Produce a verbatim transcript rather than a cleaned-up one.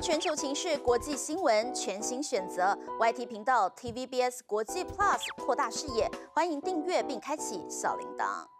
报全球情势、国际新闻全新选择 Y T 频道 T V B S 国际 Plus 扩大视野，欢迎订阅并开启小铃铛。